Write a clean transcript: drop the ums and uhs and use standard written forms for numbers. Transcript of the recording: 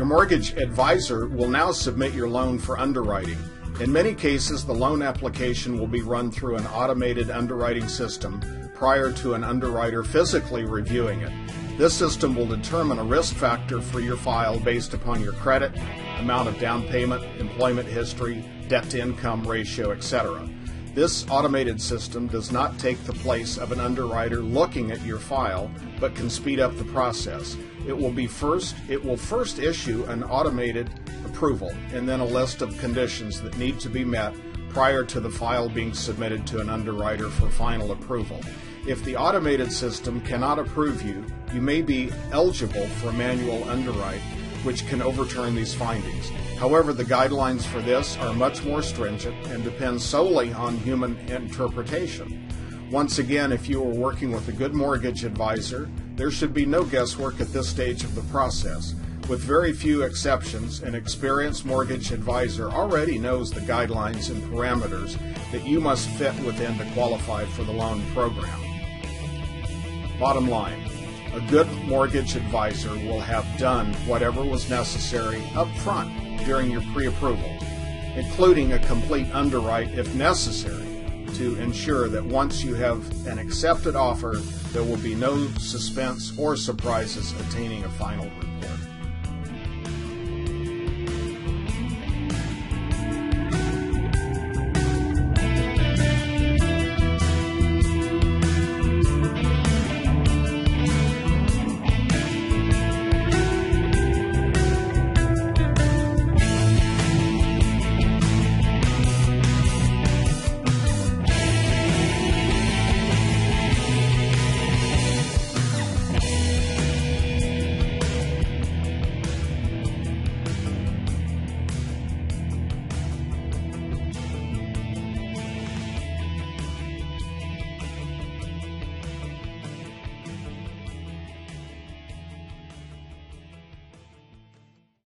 Your mortgage advisor will now submit your loan for underwriting. In many cases, the loan application will be run through an automated underwriting system prior to an underwriter physically reviewing it. This system will determine a risk factor for your file based upon your credit, amount of down payment, employment history, debt-to-income ratio, etc. This automated system does not take the place of an underwriter looking at your file, but can speed up the process. It will first issue an automated approval and then a list of conditions that need to be met prior to the file being submitted to an underwriter for final approval. If the automated system cannot approve you, you may be eligible for a manual underwrite, which can overturn these findings. However, the guidelines for this are much more stringent and depend solely on human interpretation. Once again, if you are working with a good mortgage advisor, there should be no guesswork at this stage of the process. With very few exceptions, an experienced mortgage advisor already knows the guidelines and parameters that you must fit within to qualify for the loan program. Bottom line, a good mortgage advisor will have done whatever was necessary up front during your pre-approval, including a complete underwrite if necessary, to ensure that once you have an accepted offer, there will be no suspense or surprises attaining a final report.